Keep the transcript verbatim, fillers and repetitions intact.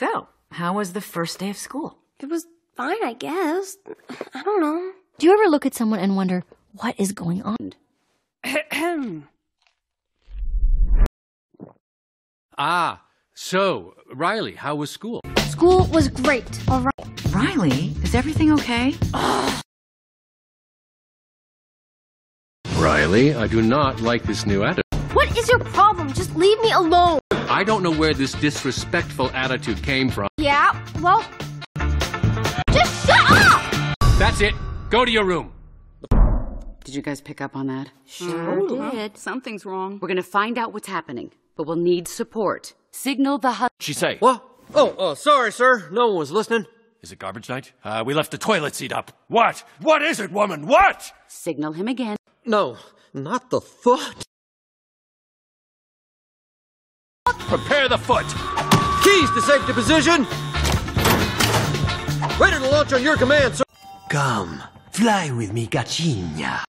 So, how was the first day of school? It was fine, I guess. I don't know. Do you ever look at someone and wonder, what is going on? Ah, so, Riley, how was school? School was great, all right. Riley, is everything okay? Ugh. Riley, I do not like this new attitude. What is your problem? Just leave me alone. I don't know where this disrespectful attitude came from. Yeah, well, just shut up! That's it. Go to your room. Did you guys pick up on that? Sure mm-hmm. did. Something's wrong. We're gonna find out what's happening, but we'll need support. Signal the hut. She say. What? Oh, oh, sorry, sir. No one was listening. Is it garbage night? Uh, we left the toilet seat up. What? What is it, woman? What? Signal him again. No, not the foot. Prepare the foot. Keys to safety position. Ready to launch on your command, sir. Come, fly with me, Cachinha.